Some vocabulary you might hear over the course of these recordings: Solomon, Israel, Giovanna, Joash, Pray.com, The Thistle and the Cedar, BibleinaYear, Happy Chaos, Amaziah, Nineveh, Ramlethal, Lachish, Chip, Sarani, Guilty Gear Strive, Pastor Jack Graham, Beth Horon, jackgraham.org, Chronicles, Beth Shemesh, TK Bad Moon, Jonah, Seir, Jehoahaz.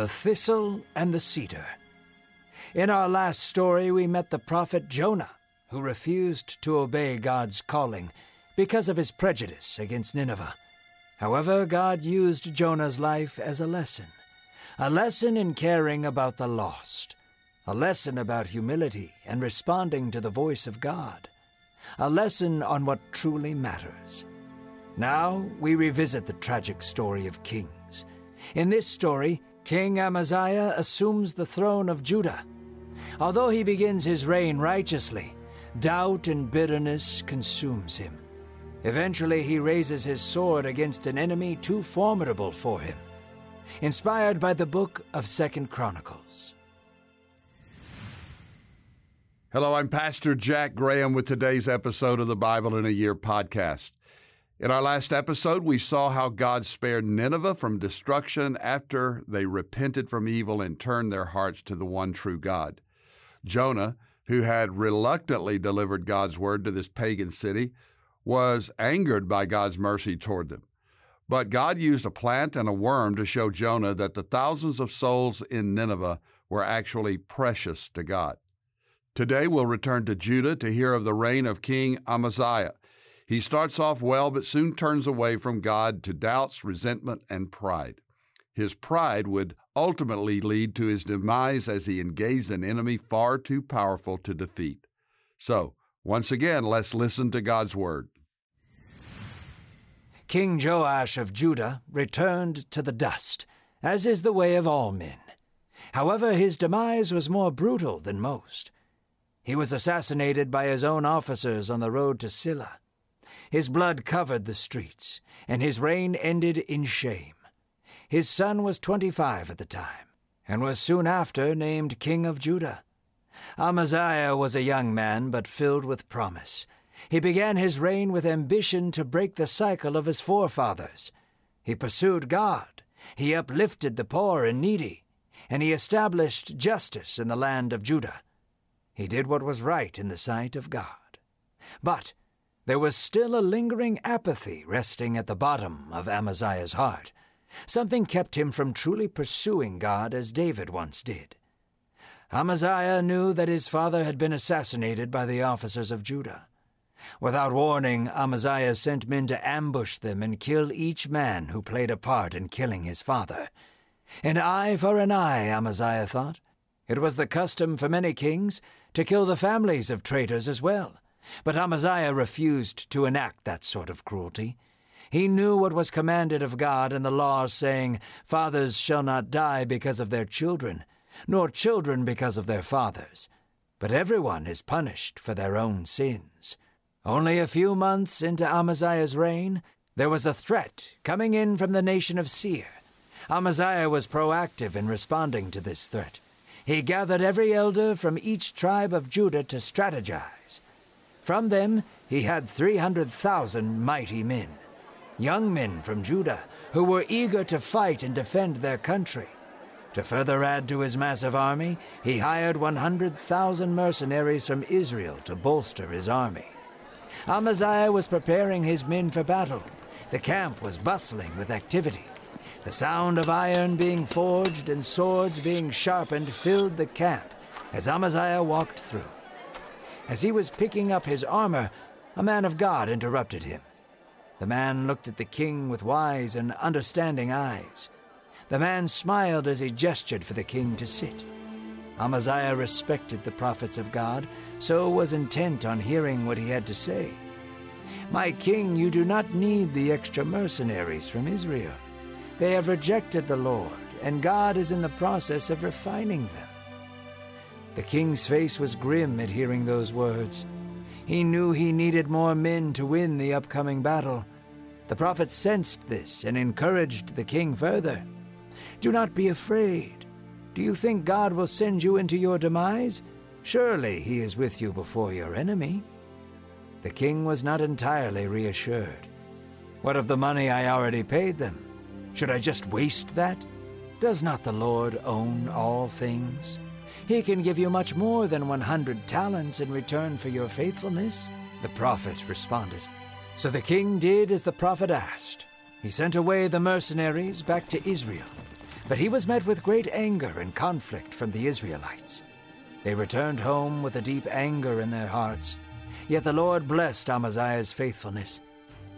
the thistle and the cedar. In our last story, we met the prophet Jonah, who refused to obey God's calling because of his prejudice against Nineveh. However, God used Jonah's life as a lesson in caring about the lost, a lesson about humility and responding to the voice of God, a lesson on what truly matters. Now we revisit the tragic story of Kings. In this story, King Amaziah assumes the throne of Judah. Although he begins his reign righteously, doubt and bitterness consumes him. Eventually, he raises his sword against an enemy too formidable for him. Inspired by the book of 2 Chronicles. Hello, I'm Pastor Jack Graham with today's episode of the Bible in a Year podcast. In our last episode, we saw how God spared Nineveh from destruction after they repented from evil and turned their hearts to the one true God. Jonah, who had reluctantly delivered God's word to this pagan city, was angered by God's mercy toward them. But God used a plant and a worm to show Jonah that the thousands of souls in Nineveh were actually precious to God. Today, we'll return to Judah to hear of the reign of King Amaziah. He starts off well, but soon turns away from God to doubts, resentment, and pride. His pride would ultimately lead to his demise as he engaged an enemy far too powerful to defeat. So, once again, let's listen to God's word. King Joash of Judah returned to the dust, as is the way of all men. However, his demise was more brutal than most. He was assassinated by his own officers on the road to Silla. His blood covered the streets, and his reign ended in shame. His son was 25 at the time, and was soon after named king of Judah. Amaziah was a young man, but filled with promise. He began his reign with ambition to break the cycle of his forefathers. He pursued God, he uplifted the poor and needy, and he established justice in the land of Judah. He did what was right in the sight of God. But there was still a lingering apathy resting at the bottom of Amaziah's heart. Something kept him from truly pursuing God as David once did. Amaziah knew that his father had been assassinated by the officers of Judah. Without warning, Amaziah sent men to ambush them and kill each man who played a part in killing his father. An eye for an eye, Amaziah thought. It was the custom for many kings to kill the families of traitors as well. But Amaziah refused to enact that sort of cruelty. He knew what was commanded of God in the law, saying, "Fathers shall not die because of their children, nor children because of their fathers, but everyone is punished for their own sins." Only a few months into Amaziah's reign, there was a threat coming in from the nation of Seir. Amaziah was proactive in responding to this threat. He gathered every elder from each tribe of Judah to strategize. From them, he had 300,000 mighty men, young men from Judah who were eager to fight and defend their country. To further add to his massive army, he hired 100,000 mercenaries from Israel to bolster his army. Amaziah was preparing his men for battle. The camp was bustling with activity. The sound of iron being forged and swords being sharpened filled the camp as Amaziah walked through. As he was picking up his armor, a man of God interrupted him. The man looked at the king with wise and understanding eyes. The man smiled as he gestured for the king to sit. Amaziah respected the prophets of God, so was intent on hearing what he had to say. "My king, you do not need the extra mercenaries from Israel. They have rejected the Lord, and God is in the process of refining them." The king's face was grim at hearing those words. He knew he needed more men to win the upcoming battle. The prophet sensed this and encouraged the king further. "Do not be afraid. Do you think God will send you into your demise? Surely he is with you before your enemy." The king was not entirely reassured. "What of the money I already paid them? Should I just waste that? Does not the Lord own all things? He can give you much more than 100 talents in return for your faithfulness," the prophet responded. So the king did as the prophet asked. He sent away the mercenaries back to Israel. but he was met with great anger and conflict from the Israelites. They returned home with a deep anger in their hearts. Yet the Lord blessed Amaziah's faithfulness.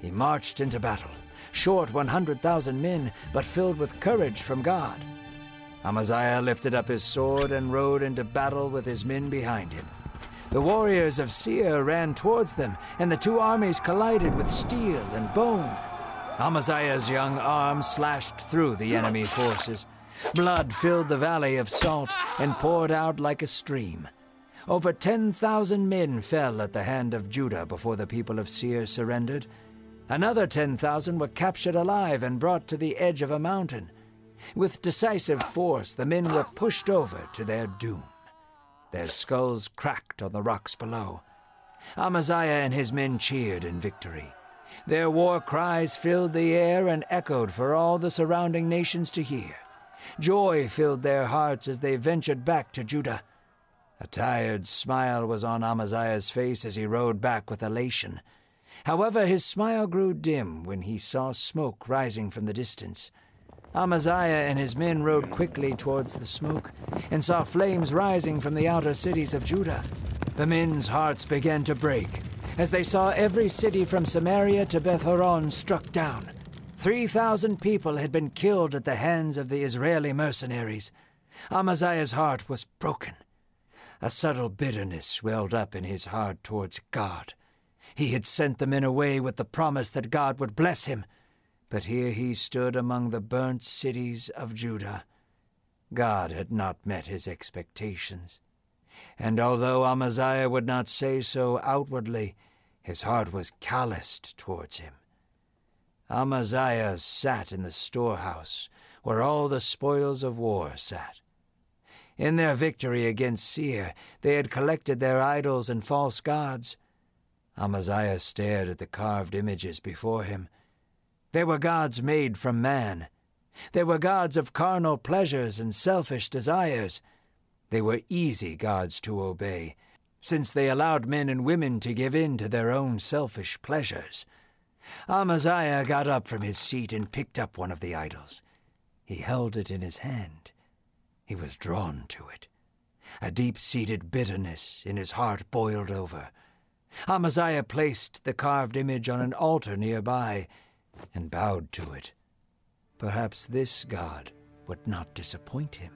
He marched into battle, short 100,000 men, but filled with courage from God. Amaziah lifted up his sword and rode into battle with his men behind him. The warriors of Seir ran towards them, and the two armies collided with steel and bone. Amaziah's young arm slashed through the enemy forces. Blood filled the valley of salt and poured out like a stream. Over 10,000 men fell at the hand of Judah before the people of Seir surrendered. Another 10,000 were captured alive and brought to the edge of a mountain. With decisive force, the men were pushed over to their doom. Their skulls cracked on the rocks below. Amaziah and his men cheered in victory. Their war cries filled the air and echoed for all the surrounding nations to hear. Joy filled their hearts as they ventured back to Judah. A tired smile was on Amaziah's face as he rode back with elation. However, his smile grew dim when he saw smoke rising from the distance. Amaziah and his men rode quickly towards the smoke and saw flames rising from the outer cities of Judah. The men's hearts began to break as they saw every city from Samaria to Beth Horon struck down. 3,000 people had been killed at the hands of the Israeli mercenaries. Amaziah's heart was broken. A subtle bitterness welled up in his heart towards God. He had sent the men away with the promise that God would bless him, but here he stood among the burnt cities of Judah. God had not met his expectations. And although Amaziah would not say so outwardly, his heart was calloused towards him. Amaziah sat in the storehouse where all the spoils of war sat. In their victory against Seir, they had collected their idols and false gods. Amaziah stared at the carved images before him. They were gods made from man. They were gods of carnal pleasures and selfish desires. They were easy gods to obey, since they allowed men and women to give in to their own selfish pleasures. Amaziah got up from his seat and picked up one of the idols. He held it in his hand. He was drawn to it. A deep-seated bitterness in his heart boiled over. Amaziah placed the carved image on an altar nearby and bowed to it. Perhaps this God would not disappoint him.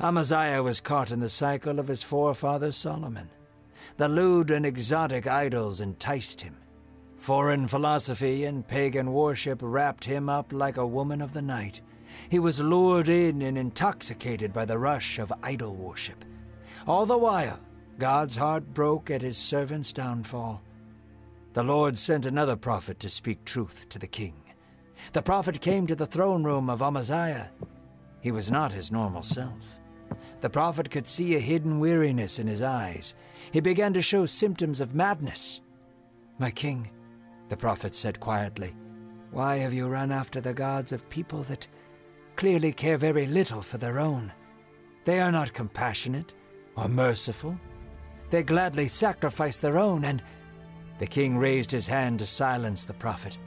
Amaziah was caught in the cycle of his forefather Solomon. The lewd and exotic idols enticed him. Foreign philosophy and pagan worship wrapped him up like a woman of the night. He was lured in and intoxicated by the rush of idol worship. All the while, God's heart broke at his servant's downfall. The Lord sent another prophet to speak truth to the king. The prophet came to the throne room of Amaziah. He was not his normal self. The prophet could see a hidden weariness in his eyes. He began to show symptoms of madness. "My king," the prophet said quietly, "why have you run after the gods of people that clearly care very little for their own? They are not compassionate or merciful. They gladly sacrifice their own, and—" The king raised his hand to silence the prophet.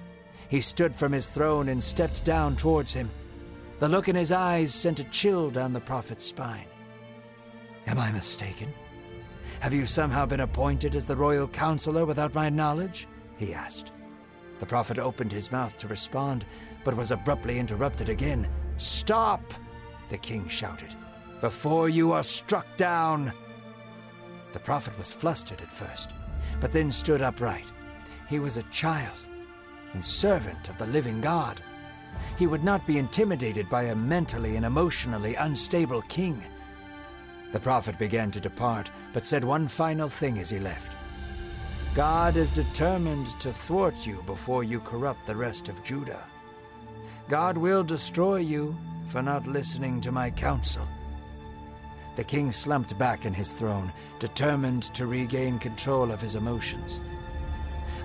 He stood from his throne and stepped down towards him. The look in his eyes sent a chill down the prophet's spine. "Am I mistaken? Have you somehow been appointed as the royal counselor without my knowledge?" he asked. The prophet opened his mouth to respond, but was abruptly interrupted again. "Stop!" the king shouted. "Before you are struck down!" The prophet was flustered at first, but then stood upright. He was a child and servant of the living God. He would not be intimidated by a mentally and emotionally unstable king. The prophet began to depart, but said one final thing as he left. "God is determined to thwart you before you corrupt the rest of Judah. God will destroy you for not listening to my counsel." The king slumped back in his throne, determined to regain control of his emotions.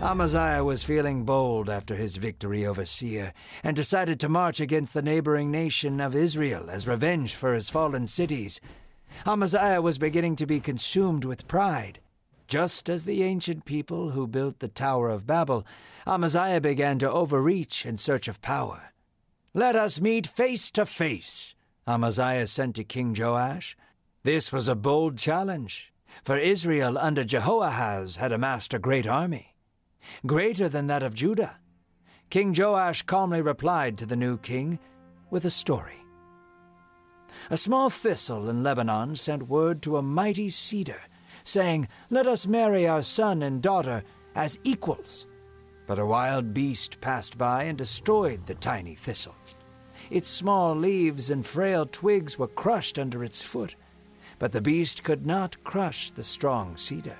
Amaziah was feeling bold after his victory over Seir and decided to march against the neighboring nation of Israel as revenge for his fallen cities. Amaziah was beginning to be consumed with pride. Just as the ancient people who built the Tower of Babel, Amaziah began to overreach in search of power. Let us meet face to face," Amaziah sent to King Joash. This was a bold challenge, for Israel under Jehoahaz had amassed a great army, greater than that of Judah. King Joash calmly replied to the new king with a story. A small thistle in Lebanon sent word to a mighty cedar, saying, "Let us marry our son and daughter as equals." But a wild beast passed by and destroyed the tiny thistle. Its small leaves and frail twigs were crushed under its foot, but the beast could not crush the strong cedar.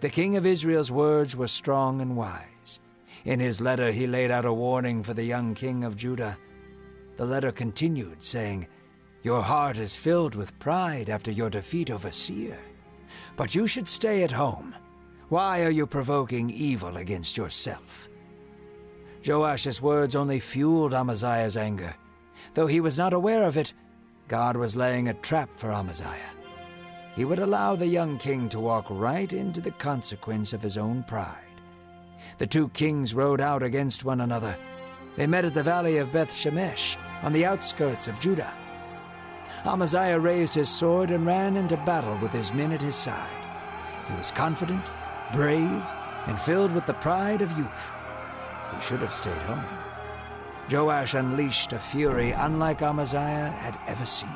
The king of Israel's words were strong and wise. In his letter he laid out a warning for the young king of Judah. The letter continued, saying, "Your heart is filled with pride after your defeat over Seir, but you should stay at home. Why are you provoking evil against yourself?" Joash's words only fueled Amaziah's anger. Though he was not aware of it, God was laying a trap for Amaziah. He would allow the young king to walk right into the consequence of his own pride. The two kings rode out against one another. They met at the valley of Beth Shemesh, on the outskirts of Judah. Amaziah raised his sword and ran into battle with his men at his side. He was confident, brave, and filled with the pride of youth. He should have stayed home. Joash unleashed a fury unlike Amaziah had ever seen.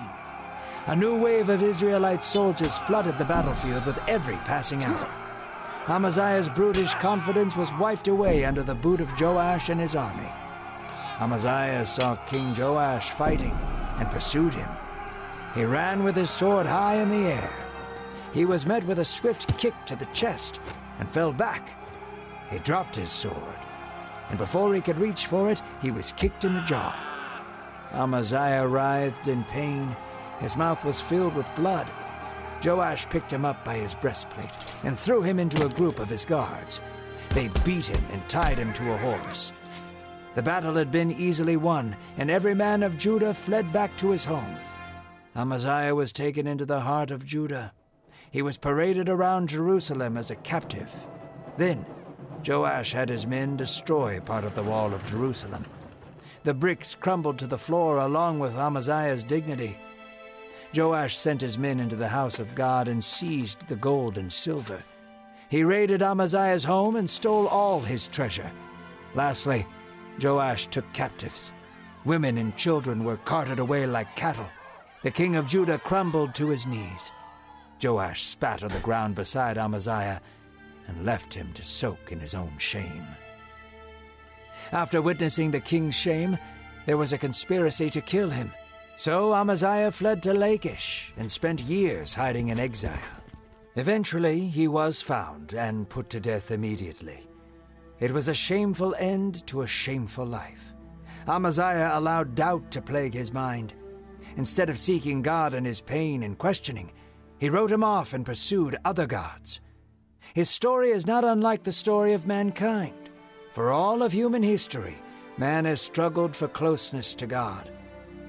A new wave of Israelite soldiers flooded the battlefield with every passing hour. Amaziah's brutish confidence was wiped away under the boot of Joash and his army. Amaziah saw King Joash fighting and pursued him. He ran with his sword high in the air. He was met with a swift kick to the chest and fell back. He dropped his sword, and before he could reach for it, he was kicked in the jaw. Amaziah writhed in pain. His mouth was filled with blood. Joash picked him up by his breastplate and threw him into a group of his guards. They beat him and tied him to a horse. The battle had been easily won, and every man of Judah fled back to his home. Amaziah was taken into the heart of Judah. He was paraded around Jerusalem as a captive. Then Joash had his men destroy part of the wall of Jerusalem. The bricks crumbled to the floor along with Amaziah's dignity. Joash sent his men into the house of God and seized the gold and silver. He raided Amaziah's home and stole all his treasure. Lastly, Joash took captives. Women and children were carted away like cattle. The king of Judah crumbled to his knees. Joash spat on the ground beside Amaziah and left him to soak in his own shame. After witnessing the king's shame, there was a conspiracy to kill him. So Amaziah fled to Lachish and spent years hiding in exile. Eventually, he was found and put to death immediately. It was a shameful end to a shameful life. Amaziah allowed doubt to plague his mind. Instead of seeking God in his pain and questioning, he wrote him off and pursued other gods. His story is not unlike the story of mankind. For all of human history, man has struggled for closeness to God.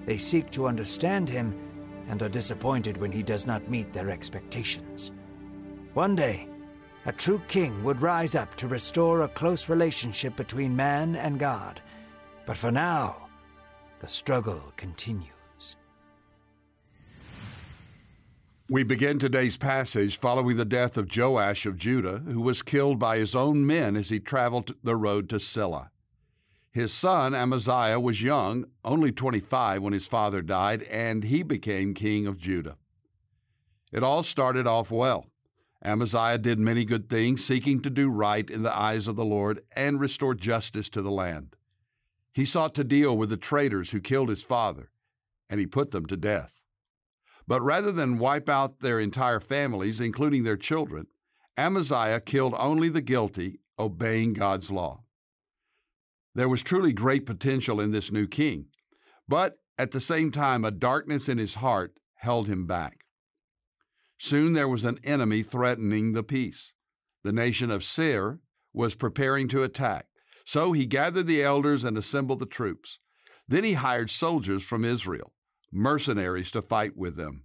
They seek to understand him and are disappointed when he does not meet their expectations. One day, a true king would rise up to restore a close relationship between man and God. But for now, the struggle continues. We begin today's passage following the death of Joash of Judah, who was killed by his own men as he traveled the road to Silla. His son Amaziah was young, only 25 when his father died, and he became king of Judah. It all started off well. Amaziah did many good things, seeking to do right in the eyes of the Lord and restore justice to the land. He sought to deal with the traitors who killed his father, and he put them to death. But rather than wipe out their entire families, including their children, Amaziah killed only the guilty, obeying God's law. There was truly great potential in this new king, but at the same time, a darkness in his heart held him back. Soon there was an enemy threatening the peace. The nation of Seir was preparing to attack, so he gathered the elders and assembled the troops. Then he hired soldiers from Israel, mercenaries to fight with them.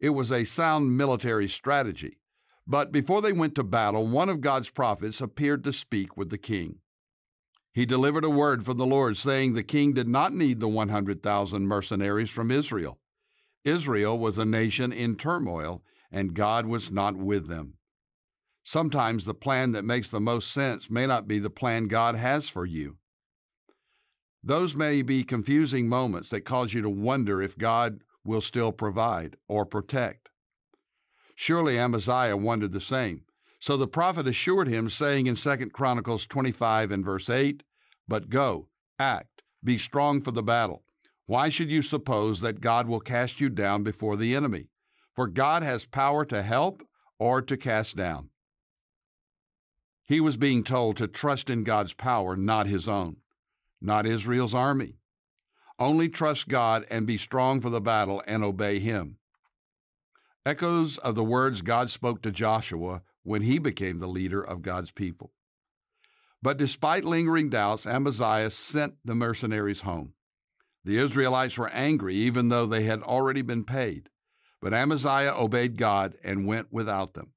It was a sound military strategy, but before they went to battle, one of God's prophets appeared to speak with the king. He delivered a word from the Lord, saying the king did not need the 100,000 mercenaries from Israel. Israel was a nation in turmoil, and God was not with them. Sometimes the plan that makes the most sense may not be the plan God has for you. Those may be confusing moments that cause you to wonder if God will still provide or protect. Surely Amaziah wondered the same. So the prophet assured him, saying in 2 Chronicles 25 and verse 8, "But go, act, be strong for the battle. Why should you suppose that God will cast you down before the enemy? For God has power to help or to cast down." He was being told to trust in God's power, not his own, not Israel's army. Only trust God and be strong for the battle and obey him. Echoes of the words God spoke to Joshua when he became the leader of God's people. But despite lingering doubts, Amaziah sent the mercenaries home. The Israelites were angry, even though they had already been paid. But Amaziah obeyed God and went without them.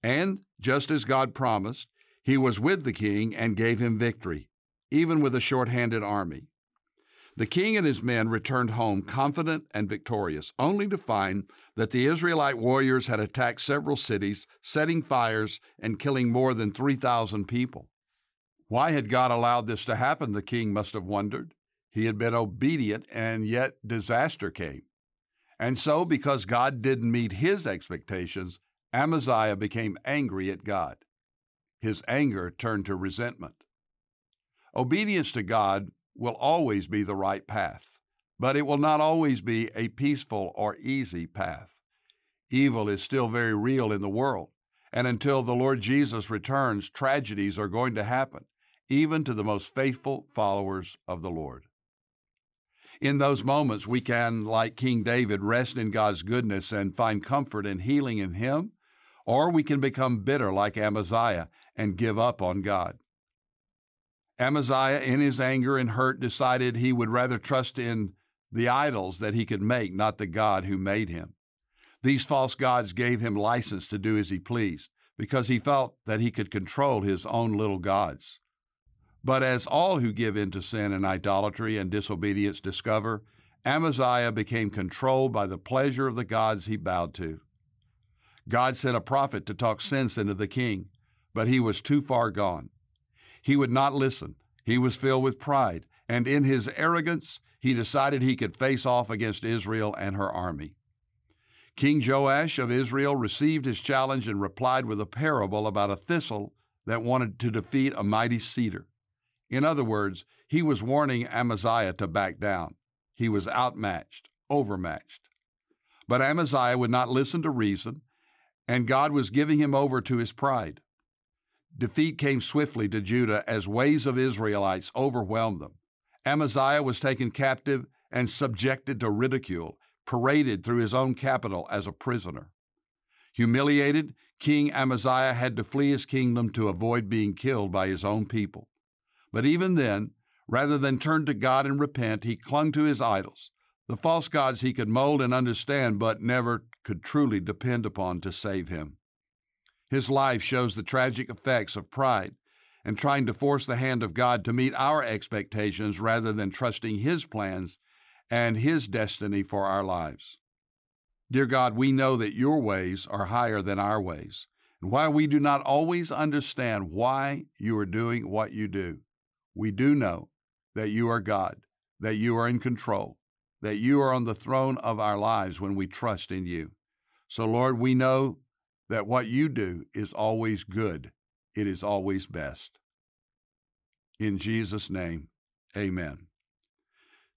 And, just as God promised, he was with the king and gave him victory, even with a short-handed army. The king and his men returned home confident and victorious, only to find that the Israelite warriors had attacked several cities, setting fires and killing more than 3,000 people. Why had God allowed this to happen, the king must have wondered. He had been obedient, and yet disaster came. And so, because God didn't meet his expectations, Amaziah became angry at God. His anger turned to resentment. Obedience to God will always be the right path, but it will not always be a peaceful or easy path. Evil is still very real in the world, and until the Lord Jesus returns, tragedies are going to happen, even to the most faithful followers of the Lord. In those moments, we can, like King David, rest in God's goodness and find comfort and healing in him, or we can become bitter like Amaziah and give up on God. Amaziah, in his anger and hurt, decided he would rather trust in the idols that he could make, not the God who made him. These false gods gave him license to do as he pleased, because he felt that he could control his own little gods. But as all who give in to sin and idolatry and disobedience discover, Amaziah became controlled by the pleasure of the gods he bowed to. God sent a prophet to talk sense into the king, but he was too far gone. He would not listen. He was filled with pride, and in his arrogance, he decided he could face off against Israel and her army. King Joash of Israel received his challenge and replied with a parable about a thistle that wanted to defeat a mighty cedar. In other words, he was warning Amaziah to back down. He was outmatched, overmatched. But Amaziah would not listen to reason, and God was giving him over to his pride. Defeat came swiftly to Judah as waves of Israelites overwhelmed them. Amaziah was taken captive and subjected to ridicule, paraded through his own capital as a prisoner. Humiliated, King Amaziah had to flee his kingdom to avoid being killed by his own people. But even then, rather than turn to God and repent, he clung to his idols, the false gods he could mold and understand, but never could truly depend upon to save him. His life shows the tragic effects of pride and trying to force the hand of God to meet our expectations rather than trusting his plans and his destiny for our lives. Dear God, we know that your ways are higher than our ways, and while we do not always understand why you are doing what you do, we do know that you are God, that you are in control, that you are on the throne of our lives when we trust in you. So, Lord, we know that what you do is always good. It is always best. In Jesus' name, amen.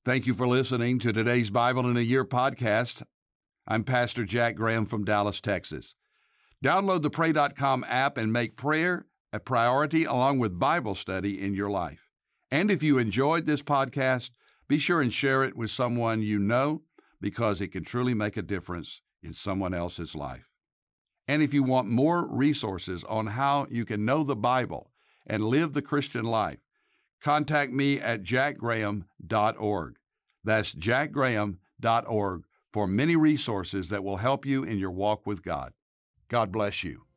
Thank you for listening to today's Bible in a Year podcast. I'm Pastor Jack Graham from Dallas, Texas. Download the Pray.com app and make prayer a priority along with Bible study in your life. And if you enjoyed this podcast, be sure and share it with someone you know, because it can truly make a difference in someone else's life. And if you want more resources on how you can know the Bible and live the Christian life, contact me at jackgraham.org. That's jackgraham.org for many resources that will help you in your walk with God. God bless you.